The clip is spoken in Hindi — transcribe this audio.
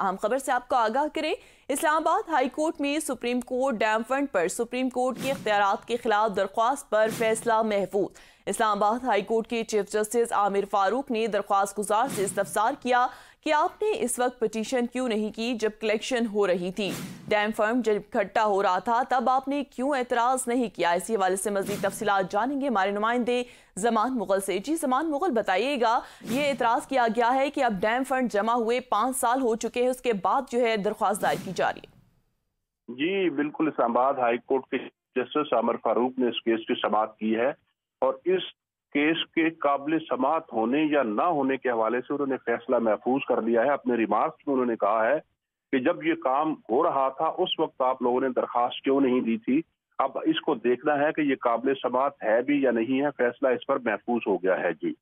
आम खबर से आपको आगाह करें, इस्लामाबाद हाई कोर्ट में सुप्रीम कोर्ट डैम फंड पर सुप्रीम कोर्ट के इख्तियारात के खिलाफ दरख्वास्त पर फैसला महफूज। इस्लामाबाद हाई कोर्ट के चीफ जस्टिस आमिर फारूक ने दरख्वास्त गुजार से इस्तफसार किया कि आपने इस वक्त पिटीशन क्यों नहीं की जब कलेक्शन हो रही थी, डैम फंड जब इकट्ठा हो रहा था तब आपने क्यों एतराज नहीं किया। इसी हवाले से मजीद तफसीलात जानेंगे हमारे नुमाइंदे जमान मुगल से। जी जमान मुगल, बताइएगा, ये एतराज किया गया है कि अब डैम फंड जमा हुए 5 साल हो चुके हैं, उसके बाद जो है दरख्वास्त दायर की जा रही है। जी बिल्कुल, इस्लामाबाद हाई कोर्ट के जस्टिस आमिर फारूक ने इस केस की समाअत की है और इस केस के काबिल समाअत होने या ना होने के हवाले से उन्होंने फैसला महफूज कर लिया है। अपने रिमार्क्स में उन्होंने कहा है कि जब ये काम हो रहा था उस वक्त आप लोगों ने दरखास्त क्यों नहीं दी थी। अब इसको देखना है कि ये काबिल समाअत है भी या नहीं है, फैसला इस पर महफूज हो गया है। जी।